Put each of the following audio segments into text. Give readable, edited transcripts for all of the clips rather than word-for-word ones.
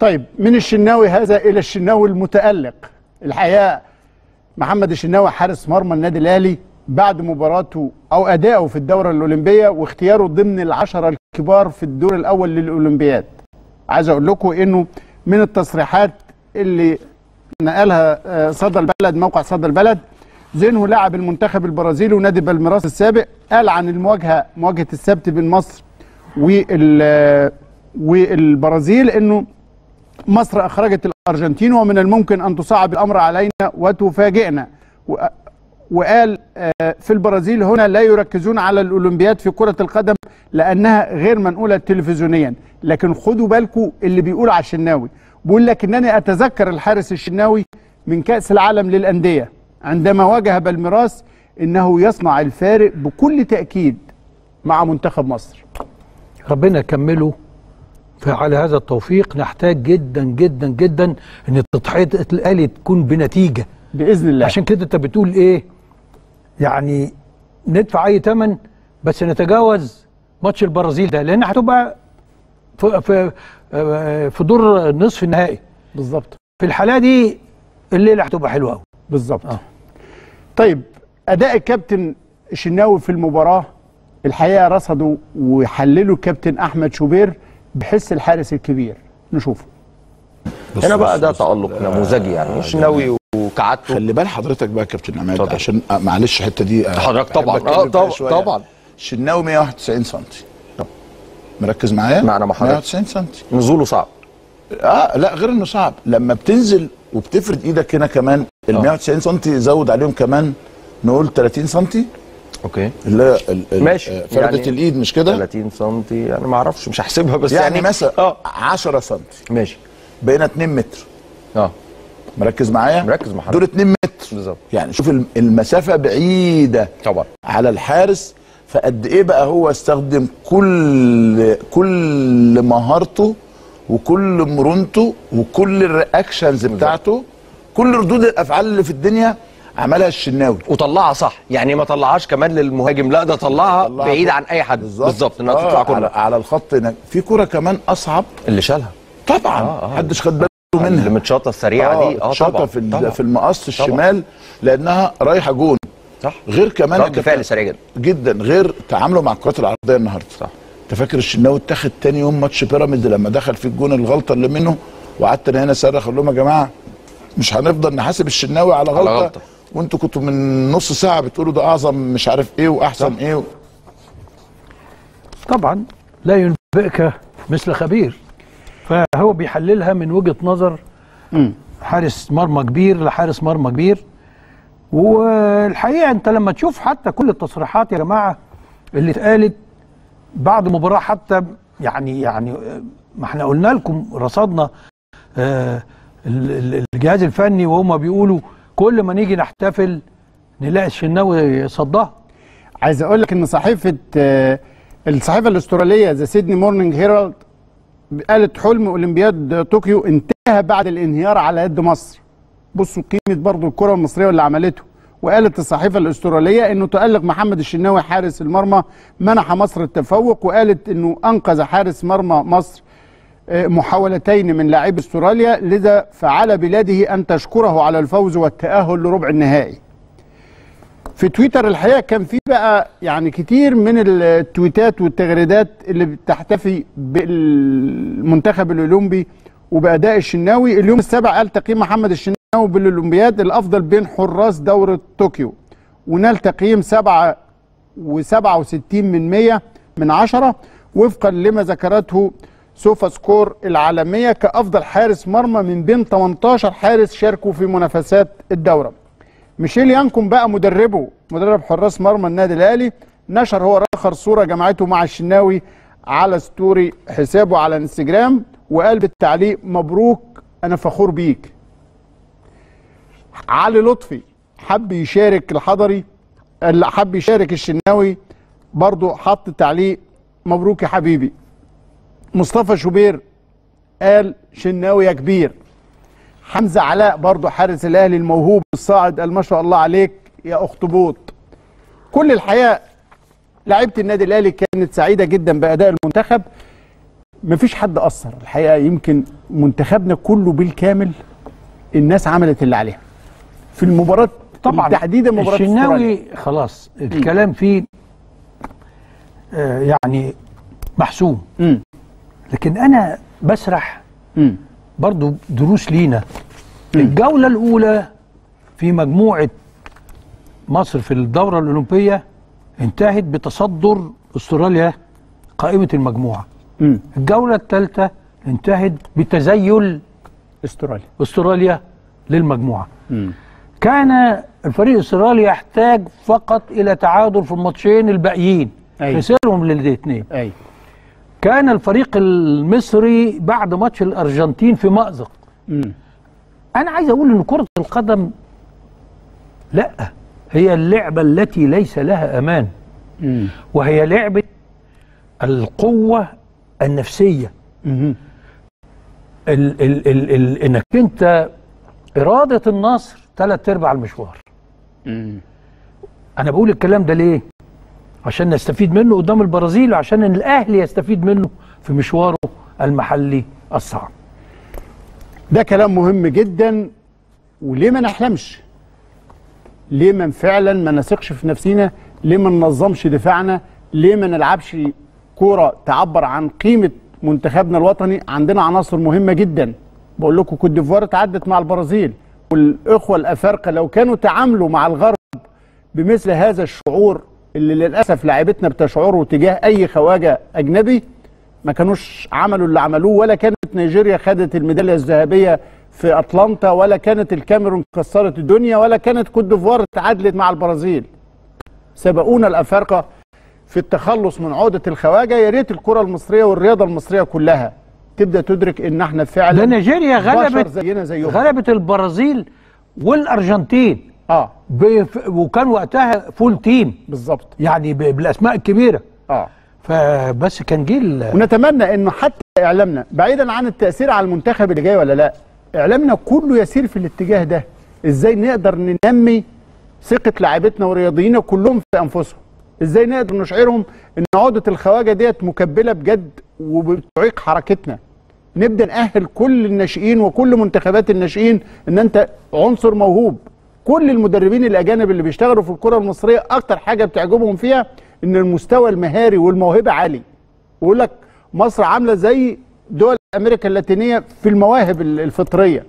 طيب من الشناوي هذا إلى الشناوي المتألق. الحقيقة محمد الشناوي حارس مرمى النادي الأهلي بعد مباراته أو أدائه في الدورة الأولمبية واختياره ضمن العشرة الكبار في الدور الأول للأولمبياد. عايز أقول لكم إنه من التصريحات اللي نقلها صدى البلد، موقع صدى البلد، زينه لاعب المنتخب البرازيلي ونادي بالميراس السابق، قال عن المواجهة، مواجهة السبت بين مصر والبرازيل، إنه مصر أخرجت الأرجنتين ومن الممكن أن تصعب الأمر علينا وتفاجئنا. وقال في البرازيل هنا لا يركزون على الأولمبياد في كرة القدم لأنها غير منقولة تلفزيونيا. لكن خدوا بالكم اللي بيقول على الشناوي، بيقول لك إنني أتذكر الحارس الشناوي من كأس العالم للأندية عندما واجه بالميراث إنه يصنع الفارق بكل تأكيد مع منتخب مصر. ربنا يكمله على هذا التوفيق. نحتاج جدا جدا جدا ان تضحيه الاهلي تكون بنتيجه باذن الله. عشان كده انت بتقول ايه؟ يعني ندفع اي ثمن بس نتجاوز ماتش البرازيل ده، لان هتبقى في دور نصف النهائي بالظبط. في الحاله دي الليله هتبقى حلوه قوي بالظبط. طيب اداء الكابتن الشناوي في المباراه الحقيقه رصده وحلله الكابتن احمد شوبير بحس الحارس الكبير. نشوفه هنا بقى، ده تألق نموذجي يعني الشناوي وكعادته. خلي بال حضرتك بقى كابتن عماد، عشان معلش الحته دي حضرتك طبعا طبعا الشناوي 191 سم، مركز معايا؟ معنا محمد 191 سم، نزوله صعب. لا غير انه صعب، لما بتنزل وبتفرد ايدك هنا كمان ال 191 سم زود عليهم كمان نقول 30 سم. اوكي لا ماشي، فردة يعني الايد مش كده 30 سم، يعني ما اعرفش مش هحسبها، بس يعني مثلا 10 سم ماشي، بقينا 2 متر. مركز معايا؟ مركز مع حضرتك. دول 2 متر بالظبط، يعني شوف المسافه بعيده طبعا على الحارس، فقد ايه بقى هو استخدم كل مهارته وكل مرونته وكل الرياكشنز بتاعته، كل ردود الافعال اللي في الدنيا عملها الشناوي وطلعها صح. يعني ما طلعهاش كمان للمهاجم، لا ده طلعها بعيد عن اي حد بالظبط، انها تطلع كلها على الخط. هناك في كوره كمان اصعب اللي شالها طبعا، محدش خد باله منها، اللي متشاطه السريعه دي طبعا في المقص الشمال، لانها رايحه جون صح. غير كمان رد فعل سريع جدا غير تعامله مع الكرات العرضيه النهارده صح. انت فاكر الشناوي اتاخد تاني يوم ماتش بيراميدز لما دخل في الجون الغلطه اللي منه، وقعدت انا هنا صرخ اقول لهم يا جماعه مش هنفضل نحاسب الشناوي على غلطه. وانتوا كنتوا من نص ساعه بتقولوا ده اعظم مش عارف ايه واحسن طبعا. ايه طبعا لا ينبئك مثل خبير، فهو بيحللها من وجهه نظر حارس مرمى كبير لحارس مرمى كبير. والحقيقه انت لما تشوف حتى كل التصريحات يا جماعه اللي اتقالت بعد مباراه، حتى يعني ما احنا قلنا لكم رصدنا الجهاز الفني وهم بيقولوا كل ما نيجي نحتفل نلاقي الشناوي صدها. عايز اقول لك ان الصحيفه الاستراليه ذا سيدني مورنينج هيرالد قالت حلم اولمبياد طوكيو انتهى بعد الانهيار على يد مصر. بصوا قيمه برضه الكره المصريه واللي عملته. وقالت الصحيفه الاستراليه انه تألق محمد الشناوي حارس المرمى منح مصر التفوق، وقالت انه انقذ حارس مرمى مصر محاولتين من لاعبي استراليا، لذا فعلى بلاده أن تشكره على الفوز والتأهل لربع النهائي. في تويتر الحقيقة كان في بقى يعني كتير من التويتات والتغريدات اللي بتحتفي بالمنتخب الأولمبي وبأداء الشناوي. اليوم السابع قال تقييم محمد الشناوي بالأولمبياد الأفضل بين حراس دورة طوكيو، ونال تقييم 7.67 من 10 وفقا لما ذكرته سوفا سكور العالمية كأفضل حارس مرمى من بين 18 حارس شاركوا في منافسات الدورة. ميشيل يانكون بقى مدرب حراس مرمى النادي الأهلي، نشر هو آخر صورة جمعته مع الشناوي على ستوري حسابه على انستجرام، وقال بالتعليق مبروك أنا فخور بيك. علي لطفي حب يشارك الشناوي برضو، حط تعليق مبروك يا حبيبي. مصطفى شوبير قال شناوي يا كبير. حمزه علاء برضو حارس الاهلي الموهوب الصاعد قال ما شاء الله عليك يا اخطبوط. كل الحقيقه لعيبه النادي الاهلي كانت سعيده جدا باداء المنتخب، مفيش حد أثر الحقيقة، يمكن منتخبنا كله بالكامل الناس عملت اللي عليها في المباراة طبعا تحديدا مباراة الشناوي. خلاص الكلام فيه يعني محسوم، لكن أنا بسرح برضو دروس لينا. الجولة الأولى في مجموعة مصر في الدورة الأولمبية انتهت بتصدر استراليا قائمة المجموعة. الجولة الثالثة انتهت بتزيل استراليا للمجموعة. كان الفريق الاسترالي يحتاج فقط إلى تعادل في الماتشين الباقيين، خسرهم للاثنين. كان الفريق المصري بعد ماتش الأرجنتين في مأزق. أنا عايز أقول إن كرة القدم لأ، هي اللعبة التي ليس لها أمان، وهي لعبة القوة النفسية. إنك أنت إرادة النصر ثلاث أرباع المشوار. أنا بقول الكلام ده ليه؟ عشان نستفيد منه قدام البرازيل، وعشان الأهلي يستفيد منه في مشواره المحلي الصعب. ده كلام مهم جدا. وليه ما نحلمش؟ ليه ما فعلا ما نثقش في نفسينا؟ ليه ما ننظمش دفاعنا؟ ليه ما نلعبش كوره تعبر عن قيمه منتخبنا الوطني؟ عندنا عناصر مهمه جدا. بقول لكم كوت ديفوار اتعدت مع البرازيل، والاخوه الافارقه لو كانوا تعاملوا مع الغرب بمثل هذا الشعور اللي للاسف لاعبتنا بتشعره تجاه اي خواجه اجنبي، ما كانوش عملوا اللي عملوه. ولا كانت نيجيريا خدت الميداليه الذهبيه في أطلانتا، ولا كانت الكاميرون كسرت الدنيا، ولا كانت كوت ديفوار اتعادلت مع البرازيل. سبقونا الأفارقة في التخلص من عقدة الخواجة. يا ريت الكرة المصرية والرياضة المصرية كلها تبدأ تدرك إن احنا فعلا ده. نيجيريا غلبت البرازيل والأرجنتين وكان وقتها فول تيم بالظبط، يعني بالأسماء الكبيرة. فبس كان جيل. ونتمنى إنه حتى إعلامنا بعيدا عن التأثير على المنتخب اللي جاي ولا لا، إعلامنا كله يسير في الاتجاه ده. إزاي نقدر ننمي ثقة لاعبتنا ورياضينا كلهم في أنفسهم؟ إزاي نقدر نشعرهم إن عقدة الخواجة ديت مكبلة بجد وبتعيق حركتنا؟ نبدأ نأهل كل الناشئين وكل منتخبات الناشئين إن أنت عنصر موهوب. كل المدربين الأجانب اللي بيشتغلوا في الكرة المصرية أكتر حاجة بتعجبهم فيها إن المستوى المهاري والموهبة عالي. ويقول لك مصر عاملة زي دول أمريكا اللاتينية في المواهب الفطرية.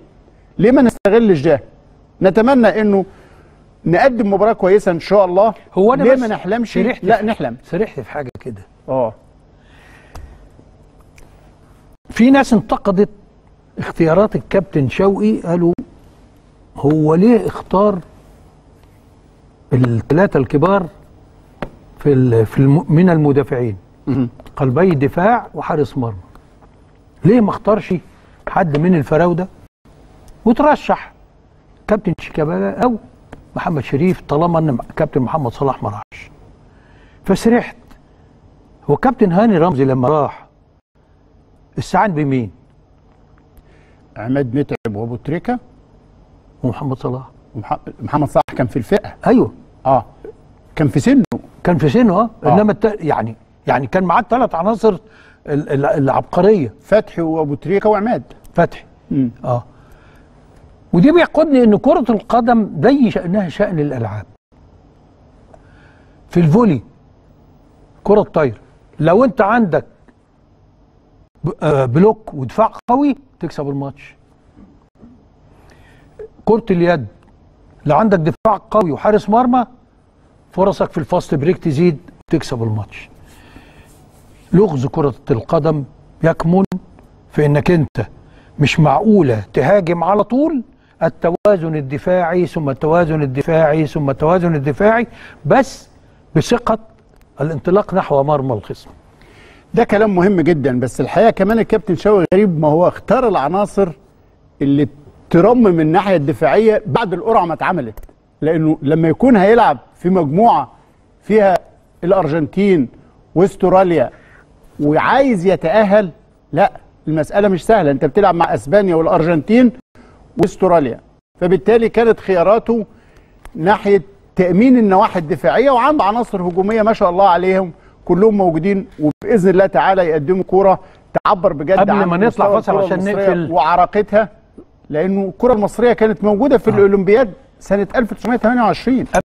ليه ما نستغلش ده؟ نتمنى إنه نقدم مباراة كويسة إن شاء الله. هو أنا ليه ما نحلمش؟ لا نحلم. سرحت في حاجة كده. في ناس انتقدت اختيارات الكابتن شوقي، قالوا هو ليه اختار الثلاثة الكبار من المدافعين، قلبي دفاع وحارس مرمى؟ ليه ما اختارش حد من الفراوده وترشح كابتن شيكابالا او محمد شريف طالما ان كابتن محمد صلاح ما راحش؟ فسرحت. هو كابتن هاني رمزي لما راح استعان بمين؟ عماد متعب وابو تريكه ومحمد صلاح. محمد صلاح كان في الفئه. ايوه. كان في سنه. انما يعني كان معاه ثلاث عناصر العبقريه، فتحي وابو تريكه وعماد فتحي. ودي بيقودني ان كره القدم زي شانها شان الالعاب. في الفولي، كره الطايره، لو انت عندك بلوك ودفاع قوي تكسب الماتش. كره اليد، لو عندك دفاع قوي وحارس مرمى فرصك في الفاست بريك تزيد تكسب الماتش. لغز كرة القدم يكمن في انك انت مش معقولة تهاجم على طول. التوازن الدفاعي ثم التوازن الدفاعي ثم التوازن الدفاعي، بس بثقة الانطلاق نحو مرمى الخصم. ده كلام مهم جدا. بس الحقيقة كمان الكابتن شوقي غريب، ما هو اختار العناصر اللي ترمم الناحية الدفاعية بعد القرعة ما اتعملت. لانه لما يكون هيلعب في مجموعة فيها الارجنتين واستراليا وعايز يتأهل، لا المسألة مش سهلة. انت بتلعب مع اسبانيا والارجنتين واستراليا، فبالتالي كانت خياراته ناحية تأمين النواحي الدفاعية، وعنده عناصر هجومية ما شاء الله عليهم كلهم موجودين، وبإذن الله تعالى يقدموا كورة تعبر بجد قبل ما نطلع فاصل عشان نقفل وعراقتها، لانه الكره المصريه كانت موجوده في الاولمبياد سنه 1928.